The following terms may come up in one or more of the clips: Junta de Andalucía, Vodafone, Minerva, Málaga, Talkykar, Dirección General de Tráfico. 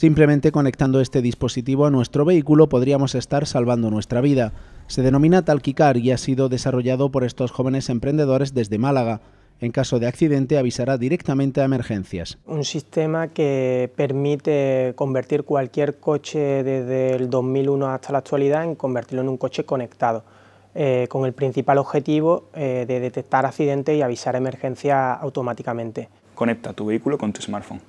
Simplemente conectando este dispositivo a nuestro vehículo podríamos estar salvando nuestra vida. Se denomina Talkykar y ha sido desarrollado por estos jóvenes emprendedores desde Málaga. En caso de accidente avisará directamente a emergencias. Un sistema que permite convertir cualquier coche desde el 2001 hasta la actualidad en convertirlo en un coche conectado, con el principal objetivo de detectar accidentes y avisar emergencias automáticamente. Conecta tu vehículo con tu smartphone.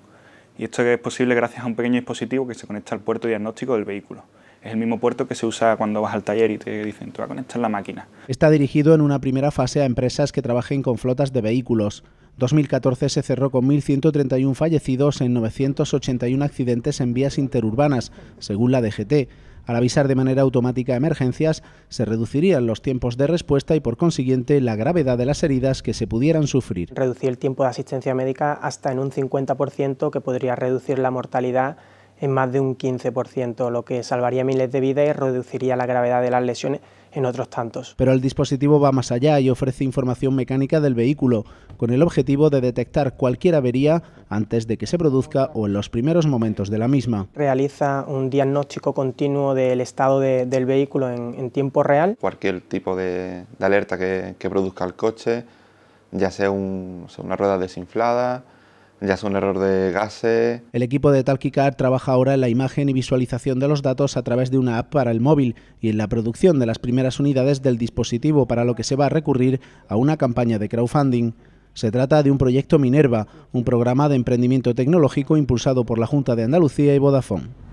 Y esto es posible gracias a un pequeño dispositivo que se conecta al puerto diagnóstico del vehículo. Es el mismo puerto que se usa cuando vas al taller y te dicen te va a conectar la máquina. Está dirigido en una primera fase a empresas que trabajen con flotas de vehículos. 2014 se cerró con 1.131 fallecidos en 981 accidentes en vías interurbanas, según la DGT. Al avisar de manera automática a emergencias, se reducirían los tiempos de respuesta y, por consiguiente, la gravedad de las heridas que se pudieran sufrir. Reducir el tiempo de asistencia médica hasta en un 50%, que podría reducir la mortalidad en más de un 15%, lo que salvaría miles de vidas y reduciría la gravedad de las lesiones en otros tantos. Pero el dispositivo va más allá y ofrece información mecánica del vehículo, con el objetivo de detectar cualquier avería antes de que se produzca o en los primeros momentos de la misma. Realiza un diagnóstico continuo del estado del vehículo en tiempo real. Cualquier tipo de alerta que produzca el coche, ya sea una rueda desinflada, ya es un error de gases. El equipo de Talkykar trabaja ahora en la imagen y visualización de los datos a través de una app para el móvil y en la producción de las primeras unidades del dispositivo, para lo que se va a recurrir a una campaña de crowdfunding. Se trata de un proyecto Minerva, un programa de emprendimiento tecnológico impulsado por la Junta de Andalucía y Vodafone.